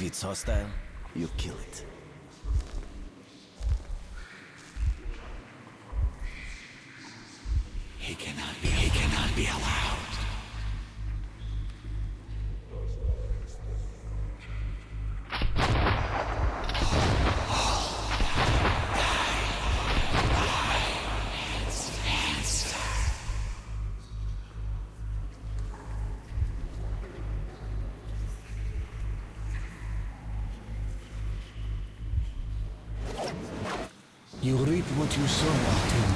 If it's hostile, you kill it. He cannot be allowed. You reap what you sow, Artyom.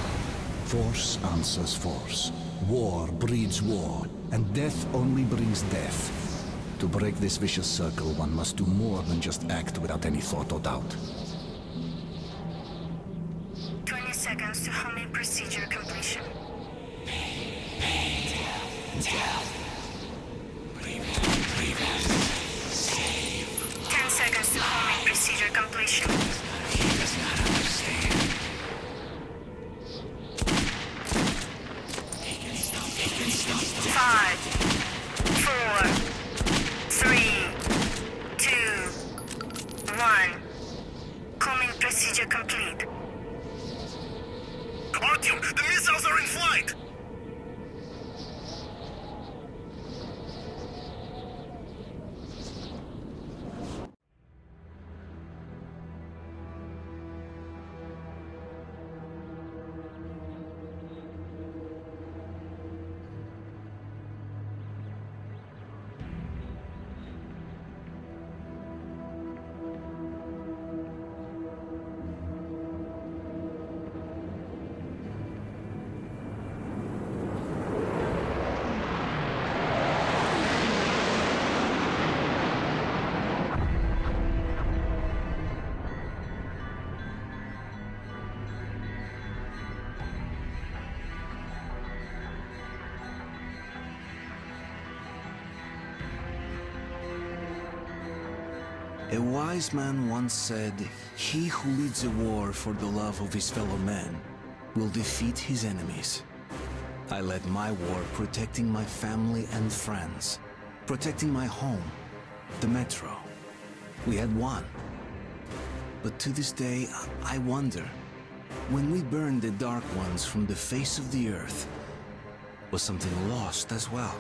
Force answers force. War breeds war, and death only brings death. To break this vicious circle, one must do more than just act without any thought or doubt. 20 seconds to homing procedure completion. Pain, tell. Prevent, save. 10 seconds to homing procedure completion. He does not understand. A wise man once said, "He who leads a war for the love of his fellow man will defeat his enemies." I led my war protecting my family and friends, protecting my home, the metro. We had won. But to this day, I wonder, when we burned the Dark Ones from the face of the earth, was something lost as well?